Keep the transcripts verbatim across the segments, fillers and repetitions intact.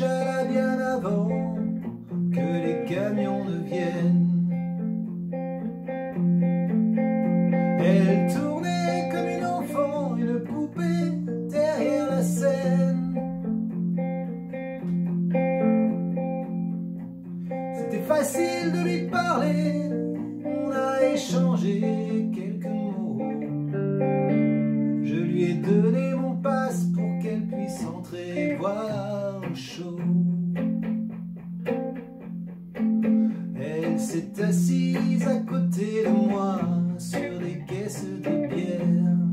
déjà bien avant que les camions ne viennent. Elle tournait comme une enfant, une poupée derrière la scène. C'était facile de lui parler, on a échangé quelques mots. Je lui ai donné mon passe pour qu'elle puisse entrer et voir le show. Elle s'est assise à côté de moi sur des caisses de bière.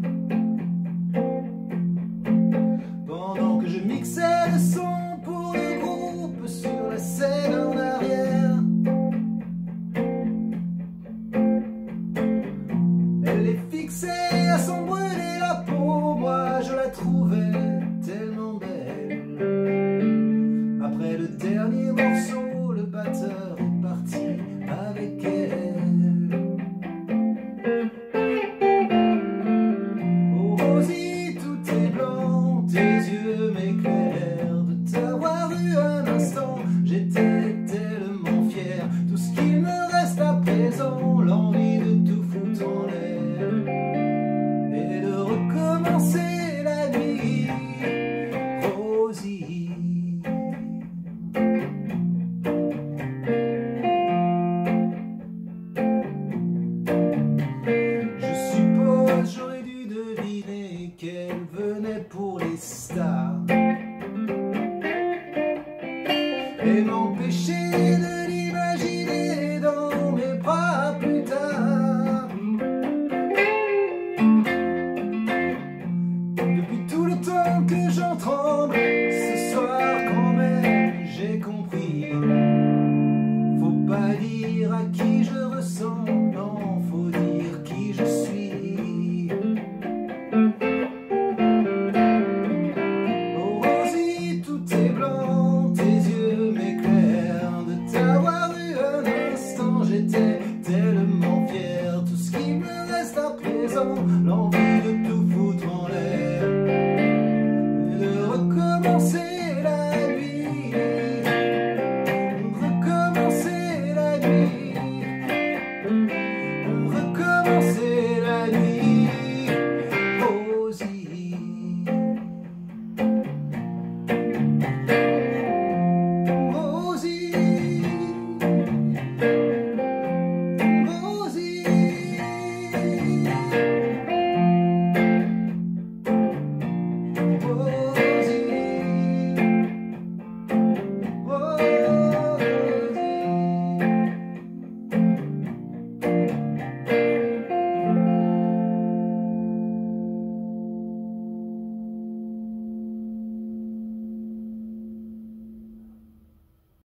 Pendant que je mixais le son pour le groupe sur la scène en arrière, elle les fixait à son brûler la peau. Moi je la trouvais tellement belle. Après le dernier morceau, le batteur est parti avec elle. Oh Rosie, tout est blanc, tes yeux m'éclairent. De t'avoir eu un instant, j'étais tellement fier. Tout ce qu'il me reste à présent, l'envie de tout foutre en l'air et de recommencer. Qu'elle venait pour les stars. Et